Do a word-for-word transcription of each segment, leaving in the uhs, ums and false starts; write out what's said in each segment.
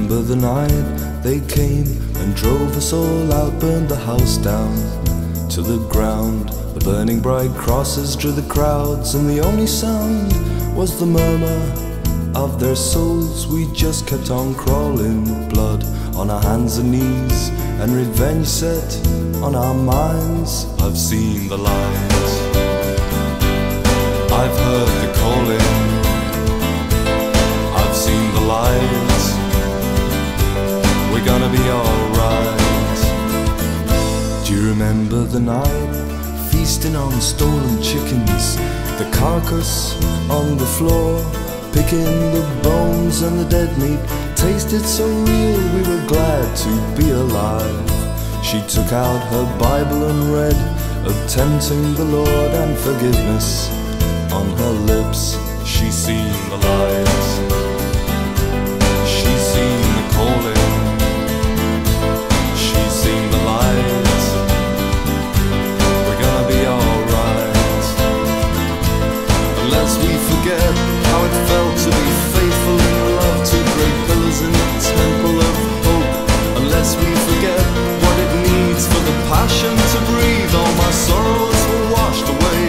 remember the night they came and drove us all out, burned the house down to the ground. The burning bright crosses drew the crowds, and the only sound was the murmur of their souls. We just kept on crawling, blood on our hands and knees, and revenge set on our minds. I've seen the lights, I've heard the calling, I've seen the lights, we're gonna be alright. Do you remember the night, feasting on stolen chickens, the carcass on the floor, picking the bones and the dead meat? Tasted so real, we were glad to be alive. She took out her Bible and read, attempting the Lord and forgiveness. On her lips, she's seen the lights, she's seen the calling, she's seen the lights, we're gonna be alright. Lest we forget how it felt to be faithful in love, two great pillars in the temple of hope. Unless we forget what it needs for the passion to breathe, all my sorrows were washed away.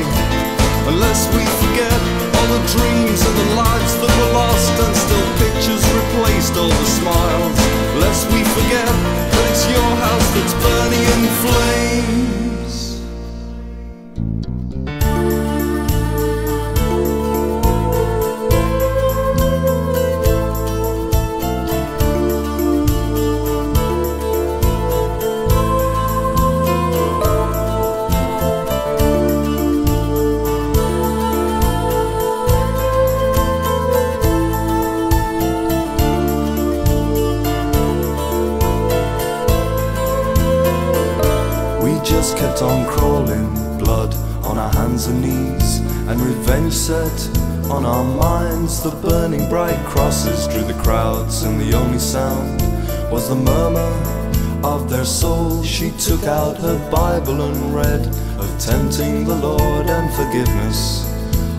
Unless we forget all the dreams and the lives that were lost, and still pictures replaced all the smiles. Unless we forget that it's your house that's burning in flames. Just kept on crawling, blood on our hands and knees, and revenge set on our minds. The burning bright crosses drew the crowds, and the only sound was the murmur of their souls. She took out her Bible and read, of tempting the Lord and forgiveness.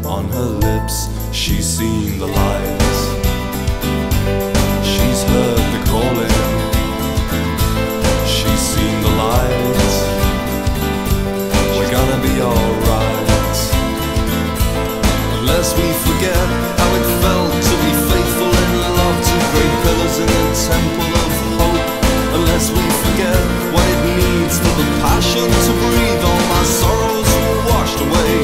On her lips, she's seen the lights, she's heard the calling, she's seen the lights, gonna be alright. Unless we forget how it felt to be faithful in love, two great pillars in the temple of hope. Unless we forget what it needs for the passion to breathe, all my sorrows were washed away.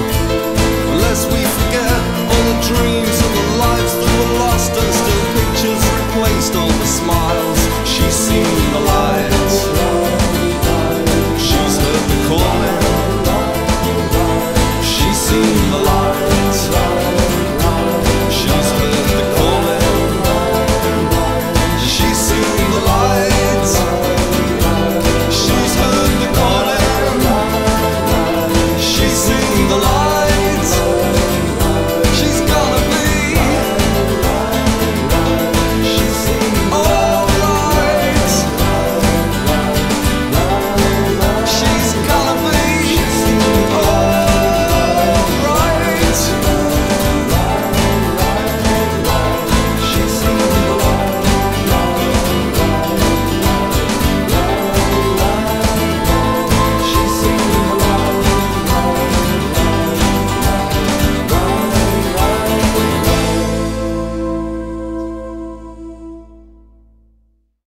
Unless we forget all the dreams and the lives that were lost, and still pictures replaced all the smiles.